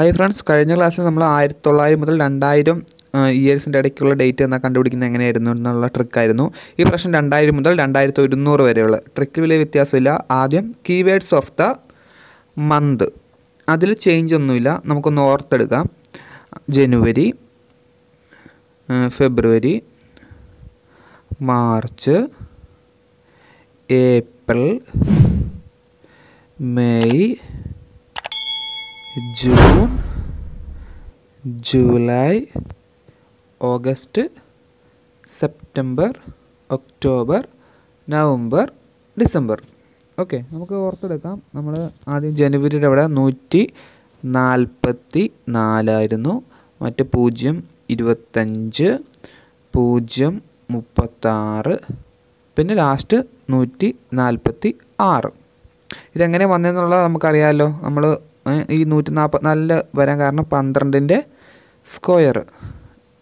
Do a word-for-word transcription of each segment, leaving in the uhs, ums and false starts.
Hi friends, കഴിഞ്ഞ ക്ലാസ്സിൽ നമ്മൾ ആയിരത്തി തൊള്ളായിരം മുതൽ രണ്ടായിരം ഇയേഴ്സിൻ്റെ ഇടയ്ക്കുള്ള ഡേറ്റ് എന്നാൽ കണ്ടുപിടിക്കുന്നത് എങ്ങനെയായിരുന്നു എന്നുള്ള ട്രിക്കായിരുന്നു. ഈ പ്രശ്നം രണ്ടായിരം മുതൽ രണ്ടായിരത്തി ഒരുന്നൂറ് വരെയുള്ള ട്രിക്കിൽ വലിയ വ്യത്യാസമില്ല. ആദ്യം കീവേഡ്സ് ഓഫ് ദ മന്ത്, അതിൽ ചേഞ്ച് ഒന്നുമില്ല. നമുക്കൊന്ന് ഓർത്തെടുക്കാം. ജനുവരി, ഫെബ്രുവരി, March, April, May, June, July, August, September, October, November, December. Okay, നമുക്ക് ഓർത്തെടുക്കാം. നമ്മൾ ആദ്യം ജനുവരിയുടെ അവിടെ നൂറ്റി നാൽപ്പത്തി നാലായിരുന്നു. മറ്റ് പൂജ്യം ഇരുപത്തഞ്ച്, പൂജ്യം മുപ്പത്താറ്, പിന്നെ ലാസ്റ്റ് നൂറ്റി നാൽപ്പത്തി ആറ്. ഇതെങ്ങനെ വന്നതെന്നുള്ളത് നമുക്കറിയാമല്ലോ. നമ്മൾ ഈ നൂറ്റി നാൽപ്പത്തിനാലിൽ വരാൻ കാരണം പന്ത്രണ്ടിൻ്റെ സ്ക്വയർ,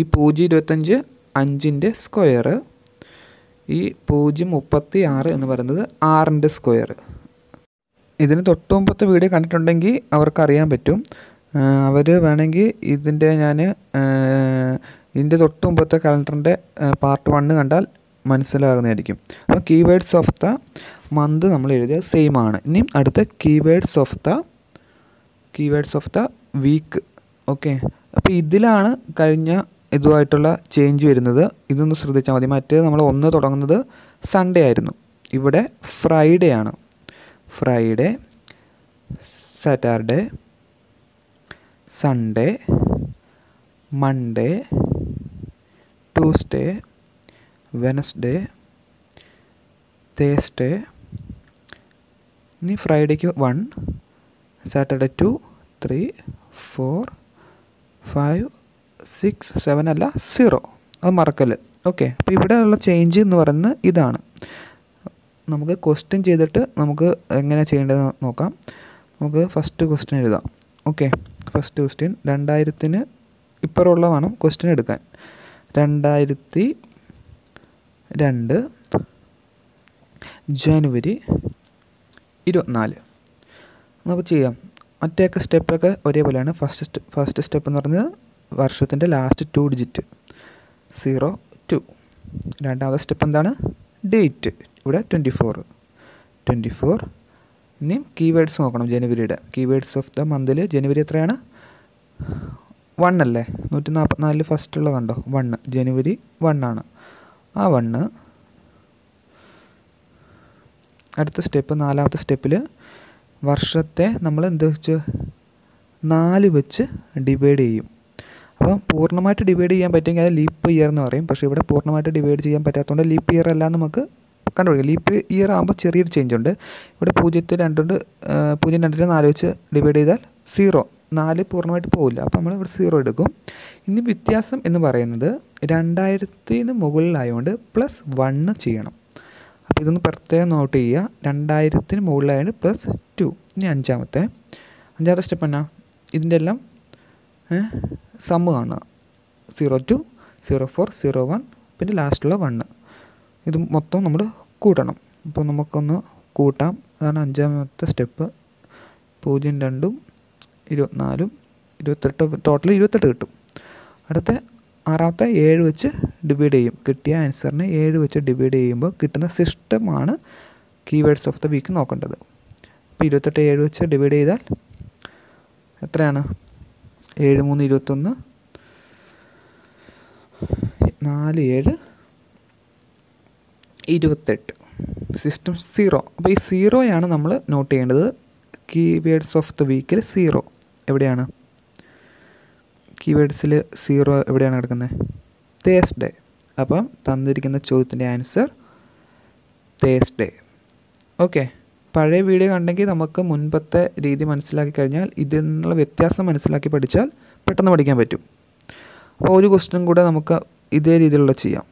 ഈ പൂജ്യം ഇരുപത്തഞ്ച് അഞ്ചിൻ്റെ സ്ക്വയർ, ഈ പൂജ്യം മുപ്പത്തി ആറ് എന്ന് പറയുന്നത് ആറിൻ്റെ സ്ക്വയർ. ഇതിന് തൊട്ട് മുമ്പത്തെ വീഡിയോ കണ്ടിട്ടുണ്ടെങ്കിൽ അവർക്കറിയാൻ പറ്റും. അവർ വേണമെങ്കിൽ ഇതിൻ്റെ ഞാൻ ഇതിൻ്റെ തൊട്ട് മുമ്പത്തെ കലണ്ടറിൻ്റെ പാർട്ട് വണ്ണ് കണ്ടാൽ മനസ്സിലാകുന്നതായിരിക്കും. അപ്പോൾ കീവേഡ്സ് ഓഫ് ദ മന്ത് നമ്മൾ എഴുതിയ സെയിം ആണ്. ഇനി അടുത്ത keywords of the keywords of the week. Okay, അപ്പോൾ ഇതിലാണ് കഴിഞ്ഞ ഇതുമായിട്ടുള്ള ചേഞ്ച് വരുന്നത്. ഇതൊന്ന് ശ്രദ്ധിച്ചാൽ മതി. മറ്റേത് നമ്മൾ ഒന്ന് തുടങ്ങുന്നത് സൺഡേ ആയിരുന്നു, ഇവിടെ ഫ്രൈഡേ ആണ്. Friday, Saturday, Sunday, Monday, Tuesday, Wednesday, Thursday. ഇനി ഫ്രൈഡേക്ക് one, Saturday two, three, four, five, six, seven അല്ല സീറോ, അത് മറക്കല്. ഓക്കെ, അപ്പോൾ ഇവിടെ ഉള്ള ചേഞ്ച് എന്ന് പറയുന്നത് ഇതാണ്. നമുക്ക് ക്വസ്റ്റ്യൻ ചെയ്തിട്ട് നമുക്ക് എങ്ങനെ ചെയ്യേണ്ടതെന്ന് നോക്കാം. നമുക്ക് ഫസ്റ്റ് ക്വസ്റ്റ്യൻ എഴുതാം. ഓക്കെ, ഫസ്റ്റ് ക്വസ്റ്റ്യൻ രണ്ടായിരത്തിന് ഇപ്പുറമുള്ള വേണം ക്വസ്റ്റ്യൻ എടുക്കാൻ. രണ്ടായിരത്തി രണ്ട് ജനുവരി ഇരുപത്തിനാല്. നമുക്ക് ചെയ്യാം. മറ്റേയൊക്കെ സ്റ്റെപ്പൊക്കെ ഒരേപോലെയാണ്. ഫസ്റ്റ് ഫസ്റ്റ് സ്റ്റെപ്പ് എന്ന് പറഞ്ഞത് വർഷത്തിൻ്റെ last two digit zero two. രണ്ടാമത്തെ സ്റ്റെപ്പ് എന്താണ്? ഡേറ്റ്, ഇവിടെ ട്വൻറ്റി ഫോർ ട്വൻറ്റി ഫോർ ഇനിയും കീവേഡ്സ് നോക്കണം. ജനുവരിയുടെ കീവേഡ്സ് ഓഫ് ദ മന്തിൽ ജനുവരി എത്രയാണ്? വൺ അല്ലേ? നൂറ്റി നാൽപ്പത്തിനാലിൽ ഫസ്റ്റുള്ള കണ്ടോ? വണ്ണ്, ജനുവരി വണ്ണാണ്. ആ വണ്ണ്. അടുത്ത സ്റ്റെപ്പ്, നാലാമത്തെ സ്റ്റെപ്പിൽ വർഷത്തെ നമ്മൾ എന്താ വെച്ച് നാല് വെച്ച് ഡിവൈഡ് ചെയ്യും. അപ്പം പൂർണ്ണമായിട്ട് ഡിവൈഡ് ചെയ്യാൻ പറ്റുമെങ്കിൽ അത് ലീപ്പ് ഇയർ എന്ന് പറയും. പക്ഷേ ഇവിടെ പൂർണ്ണമായിട്ട് ഡിവൈഡ് ചെയ്യാൻ പറ്റാത്തതുകൊണ്ട് ലീപ്പ് ഇയർ അല്ല നമുക്ക് കണ്ടുപിടിക്കാം. ലീപ്പ് ഇയർ ആകുമ്പോൾ ചെറിയൊരു ചേഞ്ച് ഉണ്ട്. ഇവിടെ പൂജ്യത്തിൽ രണ്ടുകൊണ്ട് പൂജ്യം രണ്ടിന് നാല് വെച്ച് ഡിവൈഡ് ചെയ്താൽ സീറോ, നാല് പൂർണ്ണമായിട്ട് പോകില്ല. അപ്പോൾ നമ്മൾ ഇവിടെ സീറോ എടുക്കും. ഇനി വ്യത്യാസം എന്ന് പറയുന്നത് രണ്ടായിരത്തിന് മുകളിലായതുകൊണ്ട് പ്ലസ് വണ്ണ് ചെയ്യണം. അപ്പോൾ ഇതൊന്ന് പ്രത്യേകം നോട്ട് ചെയ്യുക. രണ്ടായിരത്തിന് മുകളിലായത് പ്ലസ് ടു. ഇനി അഞ്ചാമത്തെ അഞ്ചാമത്തെ സ്റ്റെപ്പ് എന്നാ? ഇതിൻ്റെ എല്ലാം സമ്മ് കാണുക. Zero two, zero four, zero one, പിന്നെ ലാസ്റ്റുള്ള വണ്ണ്. ഇത് മൊത്തം നമ്മൾ കൂട്ടണം. അപ്പോൾ നമുക്കൊന്ന് കൂട്ടാം. അതാണ് അഞ്ചാമത്തെ സ്റ്റെപ്പ്. പൂജ്യം രണ്ടും ഇരുപത്തിനാലും ഇരുപത്തെട്ട്, ടോട്ടൽ ഇരുപത്തെട്ട് കിട്ടും. അടുത്ത ആറാമത്തെ ഏഴ് വെച്ച് ഡിവൈഡ് ചെയ്യും. കിട്ടിയ ആൻസറിനെ ഏഴ് വെച്ച് ഡിവൈഡ് ചെയ്യുമ്പോൾ കിട്ടുന്ന സിസ്റ്റമാണ് കീവേഡ്സ് ഓഫ് ദ വീക്ക് നോക്കേണ്ടത്. അപ്പോൾ ഇരുപത്തെട്ട് ഏഴ് വെച്ച് ഡിവൈഡ് ചെയ്താൽ എത്രയാണ്? ഏഴ് മൂന്ന് ഇരുപത്തൊന്ന്, നാല് ഏഴ് ഇരുപത്തെട്ട്, സിസ്റ്റം സീറോ. അപ്പോൾ ഈ സീറോയാണ് നമ്മൾ നോട്ട് ചെയ്യേണ്ടത്. കീവേഡ്സ് ഓഫ് ദ വീക്കിൽ സീറോ എവിടെയാണ്? കീവേഡ്സിൽ സീറോ എവിടെയാണ് കിടക്കുന്നത്? തേസ്ഡേ. അപ്പം തന്നിരിക്കുന്ന ചോദ്യത്തിൻ്റെ ആൻസർ തേസ്ഡേ. ഓക്കെ, പഴയ വീഡിയോ കണ്ടെങ്കിൽ നമുക്ക് മുൻപത്തെ രീതി മനസ്സിലാക്കി കഴിഞ്ഞാൽ ഇതിൽ നിന്നുള്ള വ്യത്യാസം മനസ്സിലാക്കി പഠിച്ചാൽ പെട്ടെന്ന് പഠിക്കാൻ പറ്റും. അപ്പോൾ ഒരു ക്വസ്റ്റ്യൻ കൂടെ നമുക്ക് ഇതേ രീതിയിലുള്ള ചെയ്യാം.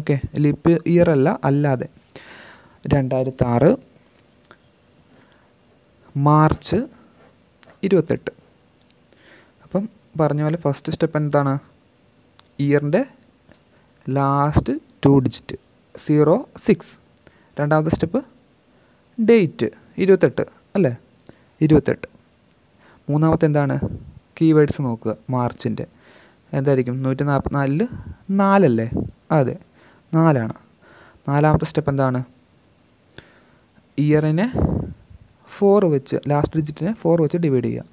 ഓക്കെ, ലീപ്പ് ഇയർ അല്ല, അല്ലാതെ രണ്ടായിരത്തി ആറ് മാർച്ച് ഇരുപത്തെട്ട്. അപ്പം പറഞ്ഞ പോലെ ഫസ്റ്റ് സ്റ്റെപ്പ് എന്താണ്? ഇയറിൻ്റെ last two digit zero six. രണ്ടാമത്തെ സ്റ്റെപ്പ് ഡേറ്റ് ഇരുപത്തെട്ട് അല്ലേ? ഇരുപത്തെട്ട്. മൂന്നാമത്തെ എന്താണ്? കീവേഡ്സ് നോക്കുക. മാർച്ചിൻ്റെ എന്തായിരിക്കും? നൂറ്റി നാൽപ്പത്തിനാലിൽ നാലല്ലേ? അതെ, നാലാണ്. നാലാമത്തെ സ്റ്റെപ്പ് എന്താണ്? ഇയറിനെ ഫോർ വെച്ച്, ലാസ്റ്റ് ഡിജിറ്റിനെ ഫോർ വെച്ച് ഡിവൈഡ് ചെയ്യുക.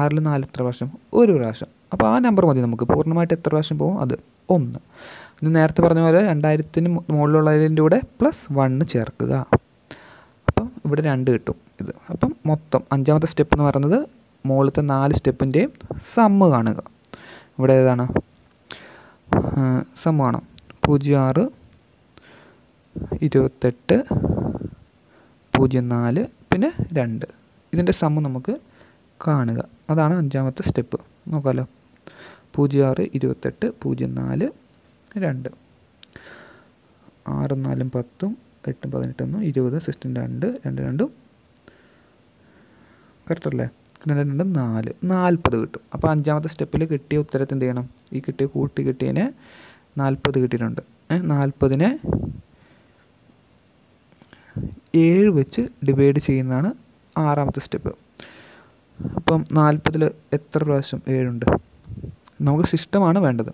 ആറിൽ നാല് എത്ര പ്രാവശ്യം? ഒരു പ്രാവശ്യം. അപ്പോൾ ആ നമ്പർ മതി നമുക്ക്. പൂർണ്ണമായിട്ട് എത്ര പ്രാവശ്യം പോകും? അത് ഒന്ന്. ഇത് നേരത്തെ പറഞ്ഞ പോലെ രണ്ടായിരത്തിന് മുകളിലുള്ളതിൻ്റെ കൂടെ പ്ലസ് വണ്ണ് ചേർക്കുക. അപ്പം ഇവിടെ രണ്ട് കിട്ടും ഇത്. അപ്പം മൊത്തം അഞ്ചാമത്തെ സ്റ്റെപ്പ് എന്ന് പറയുന്നത് മുകളിലത്തെ നാല് സ്റ്റെപ്പിൻ്റെയും സമ്മ് കാണുക. ഇവിടെ ഏതാണ് സമ്മ് കാണാം? പൂജ്യം ആറ്, ഇരുപത്തെട്ട്, പൂജ്യം നാല്, പിന്നെ രണ്ട്. ഇതിൻ്റെ സമ്മ് നമുക്ക് കാണുക. അതാണ് അഞ്ചാമത്തെ സ്റ്റെപ്പ്. നോക്കാമല്ലോ, പൂജ്യം ആറ്, ഇരുപത്തെട്ട്, പൂജ്യം നാല്, രണ്ട്. ആറും നാലും പത്തും, എട്ടും പതിനെട്ടൊന്നും, ഇരുപത്, സിക്സ്റ്റീൻ, രണ്ട്, രണ്ട് രണ്ടും കറക്റ്റല്ലേ? രണ്ട് രണ്ടും നാല്, നാൽപ്പത് കിട്ടും. അപ്പോൾ അഞ്ചാമത്തെ സ്റ്റെപ്പിൽ കിട്ടിയ ഉത്തരത്തിന് എന്ത് ചെയ്യണം? ഈ കിട്ടിയ കൂട്ടി കിട്ടിയതിനെ നാൽപ്പത് കിട്ടിയിട്ടുണ്ട്. നാൽപ്പതിനെ ഏഴ് വെച്ച് ഡിവൈഡ് ചെയ്യുന്നതാണ് ആറാമത്തെ സ്റ്റെപ്പ്. അപ്പം നാൽപ്പതിൽ എത്ര പ്രാവശ്യം ഏഴുണ്ട്? നമുക്ക് സിസ്റ്റമാണ് വേണ്ടത്.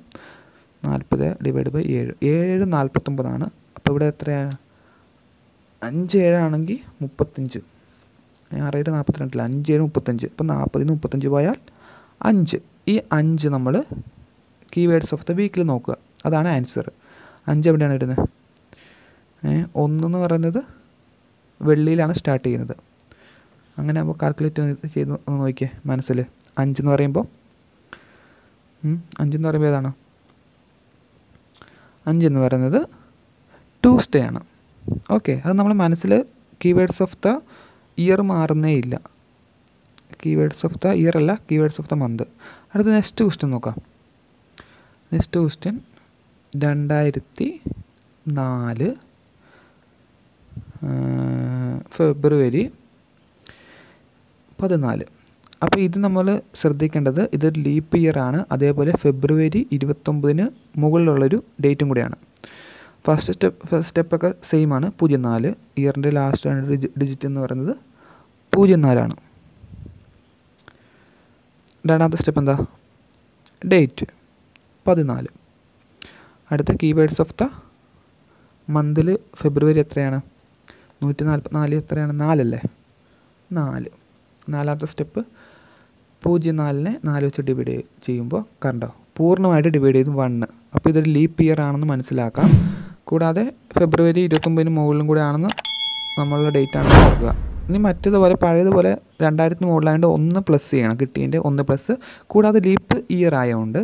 നാൽപ്പത് ഡിവൈഡ് ബൈ ഏഴ്, ഏഴ് നാൽപ്പത്തൊമ്പതാണ്. അപ്പോൾ ഇവിടെ എത്രയാണ്? അഞ്ച് ഏഴാണെങ്കിൽ മുപ്പത്തഞ്ച്. ആറേഴ് നാൽപ്പത്തിരണ്ടില്ല, അഞ്ച് ഏഴ് മുപ്പത്തഞ്ച്. അപ്പോൾ നാൽപ്പതിന് മുപ്പത്തഞ്ച് പോയാൽ അഞ്ച്. ഈ അഞ്ച് നമ്മൾ കീവേഡ്സ് ഓഫ് ദ വീക്കിൽ നോക്കുക. അതാണ് ആൻസർ. അഞ്ച് എവിടെയാണ് ഇടുന്നത്? ഒന്നെന്ന് പറയുന്നത് വെള്ളിയിലാണ് സ്റ്റാർട്ട് ചെയ്യുന്നത്. അങ്ങനെ ആകുമ്പോൾ കാൽക്കുലേറ്റ് ചെയ്ത് ഒന്ന് നോക്കിയേ മനസ്സിൽ. അഞ്ചെന്ന് പറയുമ്പോൾ അഞ്ചെന്ന് പറയുമ്പോൾ ഏതാണ്? അഞ്ചെന്ന് പറയുന്നത് ട്യൂസ്ഡേ ആണ്. ഓക്കെ, അത് നമ്മൾ മനസ്സിൽ കീവേഡ്സ് ഓഫ് ദ ഇയർ മാറുന്നേ ഇല്ല. കീവേഡ്സ് ഓഫ് ദ ഇയർ അല്ല, കീവേഡ്സ് ഓഫ് ദ മന്ത്. അടുത്ത നെക്സ്റ്റ് ക്വസ്റ്റ്യൻ നോക്കാം. നെക്സ്റ്റ് ക്വസ്റ്റ്യൻ രണ്ടായിരത്തി നാല് ഫെബ്രുവരി പതിനാല്. അപ്പോൾ ഇത് നമ്മൾ ശ്രദ്ധിക്കേണ്ടത്, ഇതൊരു ലീപ്പ് ഇയർ ആണ്. അതേപോലെ ഫെബ്രുവരി ഇരുപത്തൊമ്പതിന് മുകളിലുള്ളൊരു ഡേറ്റും കൂടിയാണ്. ഫസ്റ്റ് സ്റ്റെപ്പ് ഫസ്റ്റ് സ്റ്റെപ്പൊക്കെ സെയിം ആണ്, പൂജ്യം നാല്. ഇയറിൻ്റെ ലാസ്റ്റ് രണ്ട് ഡിജിറ്റ് എന്ന് പറയുന്നത് പൂജ്യം നാലാണ്. രണ്ടാമത്തെ സ്റ്റെപ്പ് എന്താ? ഡേറ്റ് പതിനാല്. അടുത്ത കീവേഡ്സ് ഓഫ് ദ മന്തിൽ ഫെബ്രുവരി എത്രയാണ്? നൂറ്റി നാൽപ്പത്തി നാല് എത്രയാണ്? നാലല്ലേ? നാല്. നാലാമത്തെ സ്റ്റെപ്പ് പൂജ്യം നാലിനെ നാല് വെച്ച് ഡിവൈഡ് ചെയ്യുമ്പോൾ കണ്ടോ, പൂർണ്ണമായിട്ട് ഡിവൈഡ് ചെയ്ത് വണ്ണ്. അപ്പോൾ ഇതൊരു ലീപ്പ് ഇയർ ആണെന്ന് മനസ്സിലാക്കാം. കൂടാതെ ഫെബ്രുവരി ഇരുപത്തൊമ്പതിന് മുകളിലും കൂടെ ആണെന്ന് നമ്മളുടെ ഡേറ്റ് ആണ് നോക്കുക. ഇനി മറ്റേതുപോലെ പഴയതുപോലെ രണ്ടായിരത്തിന് മുകളിലായതുകൊണ്ട് ഒന്ന് പ്ലസ് ചെയ്യണം, കിട്ടിയതിൻ്റെ ഒന്ന് പ്ലസ്. കൂടാതെ ലീപ്പ് ഇയർ ആയതുകൊണ്ട്,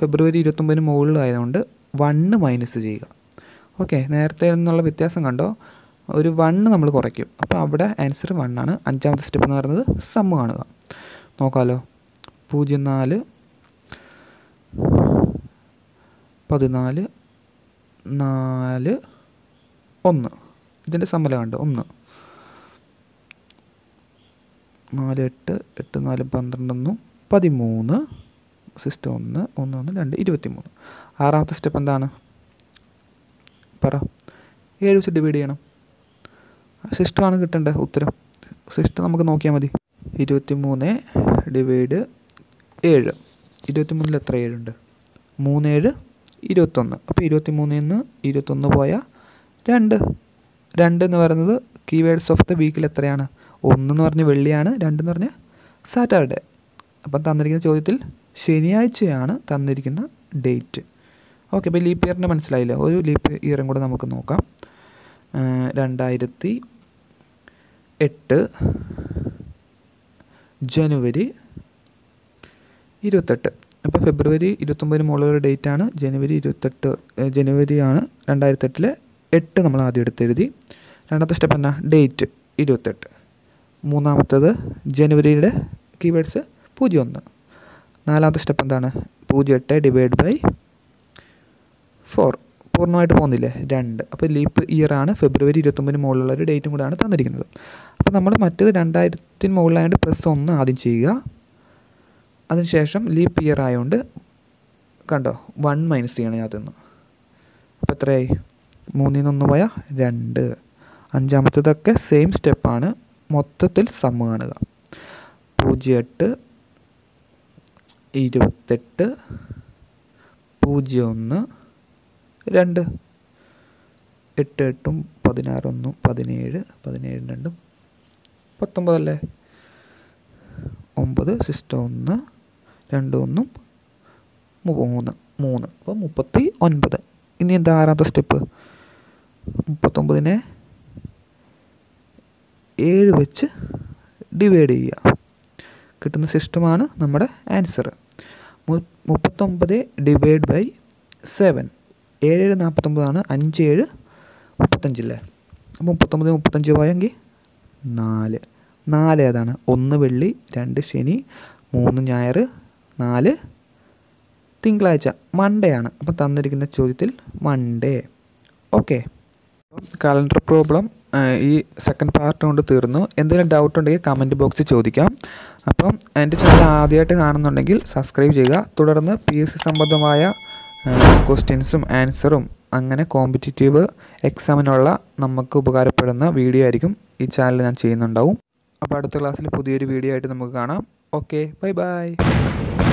ഫെബ്രുവരി ഇരുപത്തൊമ്പതിന് മുകളിലായതുകൊണ്ട് വണ്ണ് മൈനസ് ചെയ്യുക. ഓക്കെ, നേരത്തെ നിന്നുള്ള വ്യത്യാസം കണ്ടോ, ഒരു വണ്ണ് നമ്മൾ കുറയ്ക്കും. അപ്പോൾ അവിടെ ആൻസർ വണ്ണാണ്. അഞ്ചാമത്തെ സ്റ്റെപ്പ് എന്ന് പറയുന്നത് സമ്മ് കാണുക. നോക്കാമല്ലോ, പൂജ്യം നാല്, പതിനാല്, നാല്, ഒന്ന്. ഇതിൻ്റെ സമ്മല കണ്ടോ? ഒന്ന് നാല് എട്ട്, എട്ട് നാല് പന്ത്രണ്ടൊന്നും, പതിമൂന്ന്, സിസ്റ്റം ഒന്ന്, ഒന്ന് ഒന്ന് രണ്ട്, ഇരുപത്തിമൂന്ന്. ആറാമത്തെ സ്റ്റെപ്പ് എന്താണ്? പറ. ഏഴ് വെച്ച് ഡിവൈഡ് ചെയ്യണം. സിസ്റ്റമാണ് കിട്ടേണ്ടത് ഉത്തരം. സിസ്റ്റം നമുക്ക് നോക്കിയാൽ മതി. ഇരുപത്തിമൂന്ന് ഡിവൈഡ് ഏഴ്. ഇരുപത്തിമൂന്നിൽ എത്ര ഏഴുണ്ട്? മൂന്ന് ഏഴ് ഇരുപത്തൊന്ന്. അപ്പോൾ ഇരുപത്തിമൂന്നിൽ നിന്ന് ഇരുപത്തൊന്ന് പോയാൽ രണ്ട്. രണ്ട് എന്ന് പറയുന്നത് കീവേഡ്സ് ഓഫ് ദ വീക്കിൽ എത്രയാണ്? ഒന്നെന്ന് പറഞ്ഞ് വെള്ളിയാണ്, രണ്ടെന്ന് പറഞ്ഞ് സാറ്റർഡേ. അപ്പം തന്നിരിക്കുന്ന ചോദ്യത്തിൽ ശനിയാഴ്ചയാണ് തന്നിരിക്കുന്ന ഡേറ്റ്. ഓക്കെ, അപ്പോൾ ലീപ്പ് ഇയറിൻ്റെ മനസ്സിലായില്ല. ഒരു ലീപ്പ് ഇയറും കൂടെ നമുക്ക് നോക്കാം. രണ്ടായിരത്തി എട്ട് ജനുവരി ഇരുപത്തെട്ട്. അപ്പോൾ ഫെബ്രുവരി ഇരുപത്തൊമ്പതിന് മുകളിലുള്ള ഡേറ്റാണ് ജനുവരി ഇരുപത്തെട്ട്. ജനുവരിയാണ് രണ്ടായിരത്തെട്ടിലെ എട്ട് നമ്മൾ ആദ്യം എടുത്തെഴുതി. രണ്ടാമത്തെ സ്റ്റെപ്പ് എന്നാ? ഡേറ്റ് ഇരുപത്തെട്ട്. മൂന്നാമത്തേത് ജനുവരിയുടെ കീവേഡ്സ് പൂജ്യം ഒന്ന്. നാലാമത്തെ സ്റ്റെപ്പ് എന്താണ്? പൂജ്യം എട്ട് ഡിവൈഡ് ബൈ ഫോർ. പൂർണ്ണമായിട്ട് പോകുന്നില്ലേ? രണ്ട്. അപ്പോൾ ലീപ്പ് ഇയറാണ്. ഫെബ്രുവരി ഇരുപത്തൊമ്പതിന് മുകളിലുള്ള ഒരു ഡേറ്റും കൂടെയാണ് തന്നിരിക്കുന്നത്. അപ്പോൾ നമ്മൾ മറ്റേത് രണ്ടായിരത്തിന് മുകളിലായതുകൊണ്ട് പ്ലസ് ഒന്ന് ആദ്യം ചെയ്യുക. അതിനുശേഷം ലീപ്പ് ഇയർ ആയതുകൊണ്ട് കണ്ടോ വൺ മൈനസ് ചെയ്യണം അതിൽ നിന്ന്. അപ്പോൾ എത്രയായി? മൂന്നിൽ നിന്ന് ഒന്ന് പോയാൽ രണ്ട്. അഞ്ചാമത്തേതൊക്കെ സെയിം സ്റ്റെപ്പാണ്. മൊത്തത്തിൽ സമ്മ് കാണുക. പൂജ്യം എട്ട് ഇരുപത്തെട്ട് പൂജ്യം ഒന്ന് രണ്ട്. എട്ട് എട്ടും പതിനാറൊന്നും പതിനേഴ്, പതിനേഴ് രണ്ടും പത്തൊമ്പതല്ലേ. ഒമ്പത് സിസ്റ്റം ഒന്ന്, രണ്ട് ഒന്നും മൂന്ന്, മൂന്ന് അപ്പോൾ മുപ്പത്തി ഒൻപത്. ഇനി എന്താ ആറാമത്തെ സ്റ്റെപ്പ്? മുപ്പത്തൊമ്പതിനെ ഏഴ് വെച്ച് ഡിവൈഡ് ചെയ്യുക. കിട്ടുന്ന സിസ്റ്റമാണ് നമ്മുടെ ആൻസർ. മുപ്പത്തൊമ്പത് ഡിവൈഡ് ബൈ സെവൻ. ഏഴ് ഏഴ് നാൽപ്പത്തൊമ്പതാണ്, അഞ്ച് ഏഴ് മുപ്പത്തഞ്ചില്ലേ. അപ്പോൾ മുപ്പത്തൊമ്പത് മുപ്പത്തഞ്ച് പോയെങ്കിൽ നാല്. നാല് ഏതാണ്? ഒന്ന് വെള്ളി, രണ്ട് ശനി, മൂന്ന് ഞായർ, നാല് തിങ്കളാഴ്ച. മൺഡേ ആണ് അപ്പം തന്നിരിക്കുന്ന ചോദ്യത്തിൽ മൺഡേ. ഓക്കെ, കലണ്ടർ പ്രോബ്ലം ഈ സെക്കൻഡ് പാർട്ട് കൊണ്ട് തീർന്നു. എന്തെങ്കിലും ഡൗട്ട് ഉണ്ടെങ്കിൽ കമൻറ്റ് ബോക്സിൽ ചോദിക്കാം. അപ്പം എൻ്റെ ചാനൽ ആദ്യമായിട്ട് കാണുന്നുണ്ടെങ്കിൽ സബ്സ്ക്രൈബ് ചെയ്യുക. തുടർന്ന് പി എസ് സി സംബന്ധമായ ക്വസ്റ്റ്യൻസും ആൻസറും അങ്ങനെ കോമ്പറ്റീറ്റീവ് എക്സാമിനുള്ള നമുക്ക് ഉപകാരപ്പെടുന്ന വീഡിയോ ആയിരിക്കും ഈ ചാനൽ ഞാൻ ചെയ്യുന്നുണ്ടാവും. അപ്പോൾ അടുത്ത ക്ലാസ്സിൽ പുതിയൊരു വീഡിയോ ആയിട്ട് നമുക്ക് കാണാം. Okay, bye by.